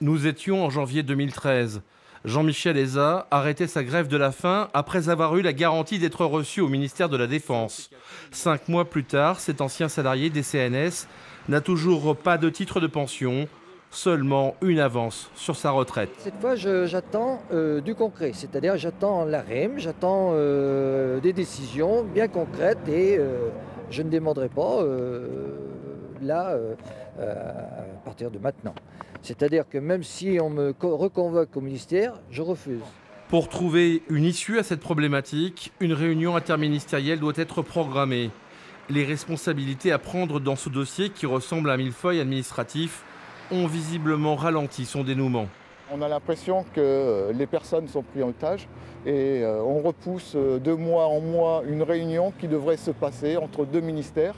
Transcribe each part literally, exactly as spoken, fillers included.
Nous étions en janvier deux mille treize. Jean-Michel Eza arrêtait sa grève de la faim après avoir eu la garantie d'être reçu au ministère de la Défense. Cinq mois plus tard, cet ancien salarié des C N S n'a toujours pas de titre de pension, seulement une avance sur sa retraite. Cette fois, j'attends euh, du concret, c'est-à-dire j'attends la R E M, j'attends euh, des décisions bien concrètes et euh, je ne demanderai pas euh, là euh, à partir de maintenant. C'est-à-dire que même si on me reconvoque au ministère, je refuse. Pour trouver une issue à cette problématique, une réunion interministérielle doit être programmée. Les responsabilités à prendre dans ce dossier qui ressemble à un millefeuille administratif ont visiblement ralenti son dénouement. On a l'impression que les personnes sont prises en otage et on repousse de mois en mois une réunion qui devrait se passer entre deux ministères.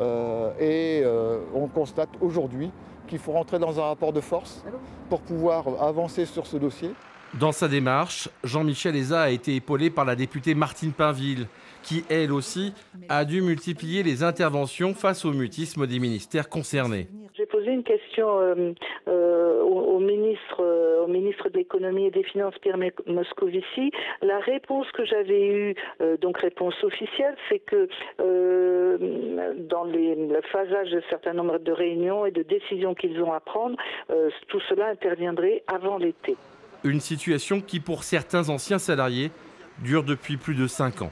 Euh, et euh, on constate aujourd'hui qu'il faut rentrer dans un rapport de force pour pouvoir avancer sur ce dossier. Dans sa démarche, Jean-Michel Eza a été épaulé par la députée Martine Painville, qui elle aussi a dû multiplier les interventions face au mutisme des ministères concernés. J'ai posé une question euh, euh, au, au ministre, euh, au ministre de l'économie et des finances, Pierre Moscovici. La réponse que j'avais eue, euh, donc réponse officielle, c'est que euh, dans les, le phasage de certains nombres de réunions et de décisions qu'ils ont à prendre, euh, tout cela interviendrait avant l'été. Une situation qui, pour certains anciens salariés, dure depuis plus de cinq ans.